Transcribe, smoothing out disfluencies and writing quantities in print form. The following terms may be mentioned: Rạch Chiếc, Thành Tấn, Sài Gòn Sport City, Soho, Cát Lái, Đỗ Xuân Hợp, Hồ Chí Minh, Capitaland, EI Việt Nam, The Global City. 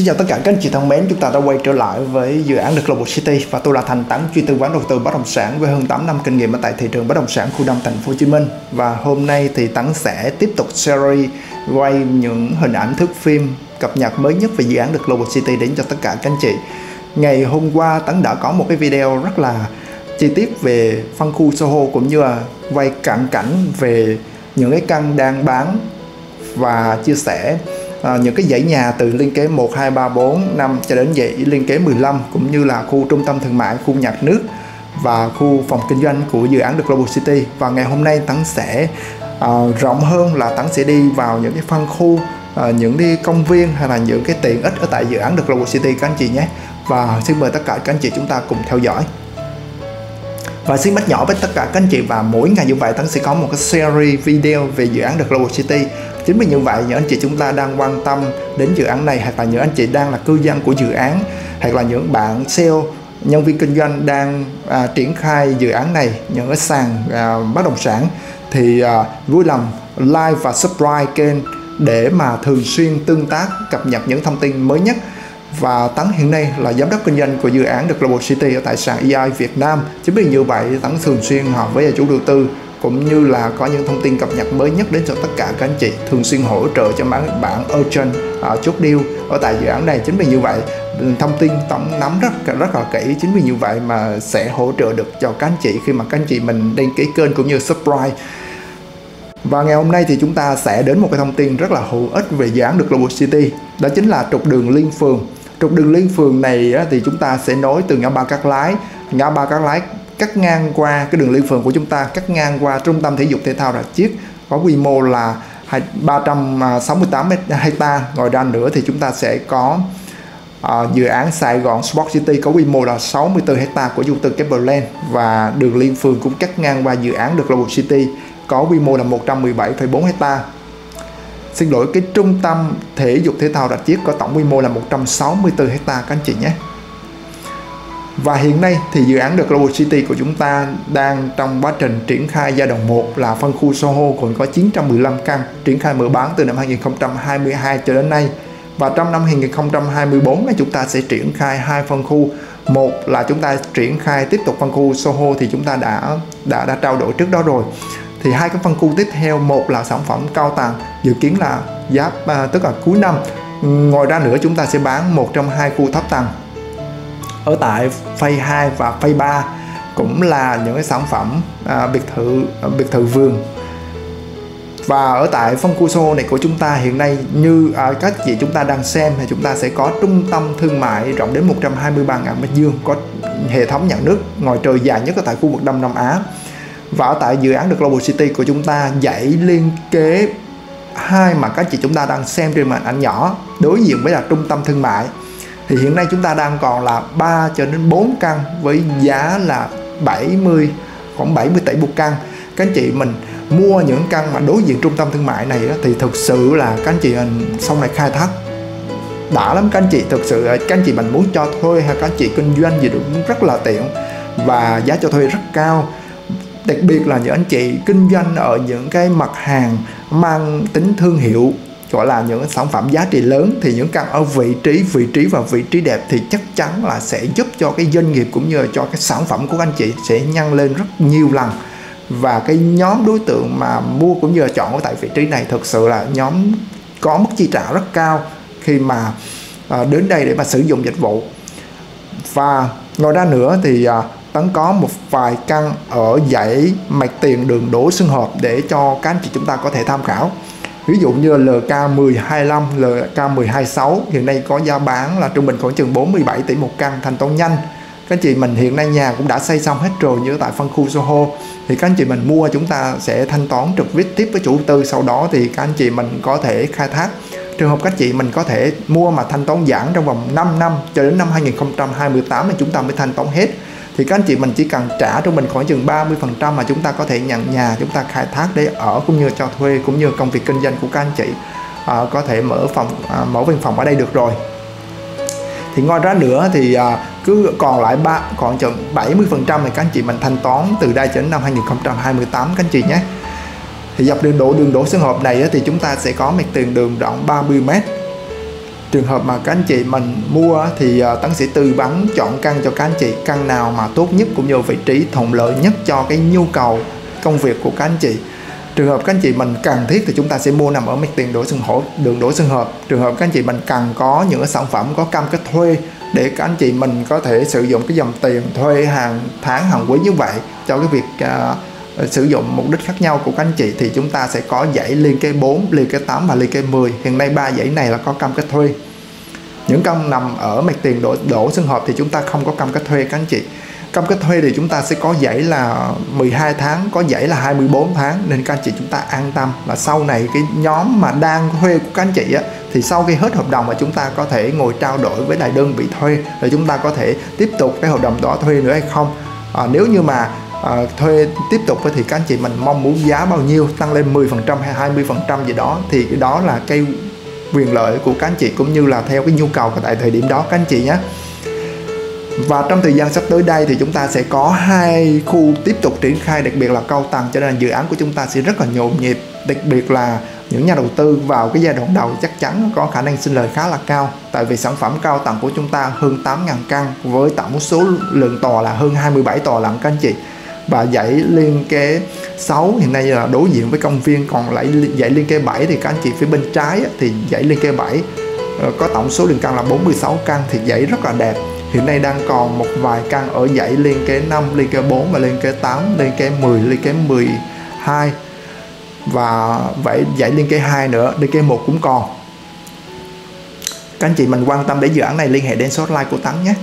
Xin chào tất cả các anh chị thân mến, chúng ta đã quay trở lại với dự án The Global City và tôi là Thành Tấn, chuyên tư vấn đầu tư bất động sản với hơn 8 năm kinh nghiệm ở tại thị trường bất động sản khu Đông Thành phố Hồ Chí Minh. Và hôm nay thì Tấn sẽ tiếp tục series quay những hình ảnh thước phim cập nhật mới nhất về dự án The Global City đến cho tất cả các anh chị. Ngày hôm qua Tấn đã có một cái video rất là chi tiết về phân khu Soho cũng như là quay cận cảnh về những cái căn đang bán và chia sẻ những cái dãy nhà từ liên kế 1, 2, 3, 4, 5 cho đến dãy liên kế 15 cũng như là khu trung tâm thương mại, khu nhà nước và khu phòng kinh doanh của dự án The Global City. Và ngày hôm nay Tấn sẽ rộng hơn là Tấn sẽ đi vào những cái phân khu, những cái công viên hay là những cái tiện ích ở tại dự án The Global City các anh chị nhé. Và xin mời tất cả các anh chị chúng ta cùng theo dõi. Và xin mách nhỏ với tất cả các anh chị và mỗi ngày như vậy Tấn sẽ có một cái series video về dự án The Global City. Chính vì như vậy, những anh chị chúng ta đang quan tâm đến dự án này hoặc là những anh chị đang là cư dân của dự án hoặc là những bạn sale, nhân viên kinh doanh đang triển khai dự án này, những cái sàn bất động sản thì vui lòng like và subscribe kênh để mà thường xuyên tương tác cập nhật những thông tin mới nhất. Và Tấn hiện nay là giám đốc kinh doanh của dự án The Global City ở tại sàn EI Việt Nam. Chính vì như vậy, Tấn thường xuyên họp với chủ đầu tư cũng như là có những thông tin cập nhật mới nhất đến cho tất cả các anh chị, thường xuyên hỗ trợ cho bạn urgent chốt deal ở tại dự án này. Chính vì như vậy thông tin tổng nắm rất là kỹ, chính vì như vậy mà sẽ hỗ trợ được cho các anh chị khi mà các anh chị mình đăng ký kênh cũng như subscribe. Và ngày hôm nay thì chúng ta sẽ đến một cái thông tin rất là hữu ích về dự án The Global City, đó chính là trục đường liên phường. Trục đường liên phường này thì chúng ta sẽ nối từ ngã ba Cát Lái cắt ngang qua cái đường liên phường của chúng ta, cắt ngang qua trung tâm thể dục thể thao Rạch Chiếc có quy mô là 368 hectare. Ngoài ra nữa thì chúng ta sẽ có dự án Sài Gòn Sport City có quy mô là 64 hectare của chủ tư Capitaland và đường liên phường cũng cắt ngang qua dự án The Global City có quy mô là 117,4 hectare. Xin lỗi, cái trung tâm thể dục thể thao Rạch Chiếc có tổng quy mô là 164 hectare các anh chị nhé. Và hiện nay thì dự án The Global City của chúng ta đang trong quá trình triển khai giai đoạn 1 là phân khu Soho còn có 915 căn, triển khai mở bán từ năm 2022 cho đến nay. Và trong năm 2024 chúng ta sẽ triển khai hai phân khu. Một là chúng ta triển khai tiếp tục phân khu Soho thì chúng ta đã trao đổi trước đó rồi. Thì hai cái phân khu tiếp theo, một là sản phẩm cao tầng dự kiến là tức là cuối năm. Ngoài ra nữa chúng ta sẽ bán một trong hai khu thấp tầng ở tại phase 2 và phase 3 cũng là những cái sản phẩm biệt thự vườn. Và ở tại phân khu Soho này của chúng ta hiện nay như các chị chúng ta đang xem thì chúng ta sẽ có trung tâm thương mại rộng đến 123.000 m², có hệ thống nhà nước ngoài trời dài nhất ở tại khu vực Đông Nam Á. Và ở tại dự án The Global City của chúng ta, dãy liên kế 2 mà các chị chúng ta đang xem trên màn ảnh nhỏ đối diện với là trung tâm thương mại thì hiện nay chúng ta đang còn là 3 cho đến 4 căn với giá là khoảng 70 tỷ một căn. Các anh chị mình mua những căn mà đối diện trung tâm thương mại này thì thực sự là các anh chị mình sau này khai thác đã lắm. Các anh chị thực sự các anh chị mình muốn cho thuê hay các anh chị kinh doanh gì cũng rất là tiện và giá cho thuê rất cao. Đặc biệt là những anh chị kinh doanh ở những cái mặt hàng mang tính thương hiệu, gọi là những sản phẩm giá trị lớn thì những căn ở vị trí đẹp thì chắc chắn là sẽ giúp cho cái doanh nghiệp cũng như là cho cái sản phẩm của anh chị sẽ nhân lên rất nhiều lần. Và cái nhóm đối tượng mà mua cũng như là chọn ở tại vị trí này thực sự là nhóm có mức chi trả rất cao khi mà đến đây để mà sử dụng dịch vụ. Và ngoài ra nữa thì Tấn có một vài căn ở dãy mạch tiền đường Đỗ Xuân Hợp để cho các anh chị chúng ta có thể tham khảo. Ví dụ như LK125, LK126 hiện nay có giá bán là trung bình khoảng chừng 47 tỷ một căn, thanh toán nhanh. Các anh chị mình hiện nay nhà cũng đã xây xong hết rồi như tại phân khu Soho thì các anh chị mình mua chúng ta sẽ thanh toán trực tiếp với chủ tư, sau đó thì các anh chị mình có thể khai thác. Trường hợp các chị mình có thể mua mà thanh toán giãn trong vòng 5 năm cho đến năm 2028 thì chúng ta mới thanh toán hết. Thì các anh chị mình chỉ cần trả trung bình khoảng chừng 30% mà chúng ta có thể nhận nhà, chúng ta khai thác để ở cũng như cho thuê cũng như công việc kinh doanh của các anh chị có thể mở văn phòng ở đây được rồi. Thì ngoài ra nữa thì cứ còn lại khoảng chừng 70% thì các anh chị mình thanh toán từ đây đến năm 2028 các anh chị nhé. Thì dọc đường Đỗ Xuân Hợp này thì chúng ta sẽ có mặt tiền đường rộng 30 m Trường hợp mà các anh chị mình mua thì Tấn sẽ tư vấn chọn căn cho các anh chị, căn nào mà tốt nhất cũng như vị trí thuận lợi nhất cho cái nhu cầu công việc của các anh chị. Trường hợp các anh chị mình cần thiết thì chúng ta sẽ mua nằm ở mặt tiền đường Đỗ Xuân Hợp. Trường hợp các anh chị mình cần có những sản phẩm có cam kết thuê để các anh chị mình có thể sử dụng cái dòng tiền thuê hàng tháng, hàng quý như vậy cho cái việc sử dụng mục đích khác nhau của các anh chị, thì chúng ta sẽ có dãy liên kề 4, liên kề 8 và liên kề 10. Hiện nay 3 dãy này là có cam kết thuê. Những căn nằm ở mặt tiền Đỗ Xuân Hợp thì chúng ta không có cam kết thuê các anh chị. Cam kết thuê thì chúng ta sẽ có dãy là 12 tháng, có dãy là 24 tháng, nên các anh chị chúng ta an tâm là sau này cái nhóm mà đang thuê của các anh chị á, thì sau khi hết hợp đồng mà chúng ta có thể ngồi trao đổi với lại đơn vị thuê để chúng ta có thể tiếp tục cái hợp đồng đó thuê nữa hay không. Nếu như mà thuê tiếp tục thì các anh chị mình mong muốn giá bao nhiêu, tăng lên 10% hay 20% gì đó, thì cái đó là cái quyền lợi của các anh chị cũng như là theo cái nhu cầu tại thời điểm đó các anh chị nhé. Và trong thời gian sắp tới đây thì chúng ta sẽ có 2 khu tiếp tục triển khai, đặc biệt là cao tầng, cho nên dự án của chúng ta sẽ rất là nhộn nhịp, đặc biệt là những nhà đầu tư vào cái giai đoạn đầu chắc chắn có khả năng sinh lời khá là cao, tại vì sản phẩm cao tầng của chúng ta hơn 8.000 căn với tổng số lượng tòa là hơn 27 tòa lận các anh chị. Và dãy liên kế 6 hiện nay là đối diện với công viên, còn lại dãy liên kế 7 thì các anh chị phía bên trái thì dãy liên kế 7 có tổng số lượng căn là 46 căn, thì dãy rất là đẹp. Hiện nay đang còn một vài căn ở dãy liên kế 5, liên kế 4 và liên kế 8, liên kế 10, liên kế 12 và vậy dãy liên kế 2 nữa, liên kế 1 cũng còn. Các anh chị mình quan tâm đến dự án này liên hệ đến số hotline của Tấn nhé.